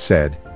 said,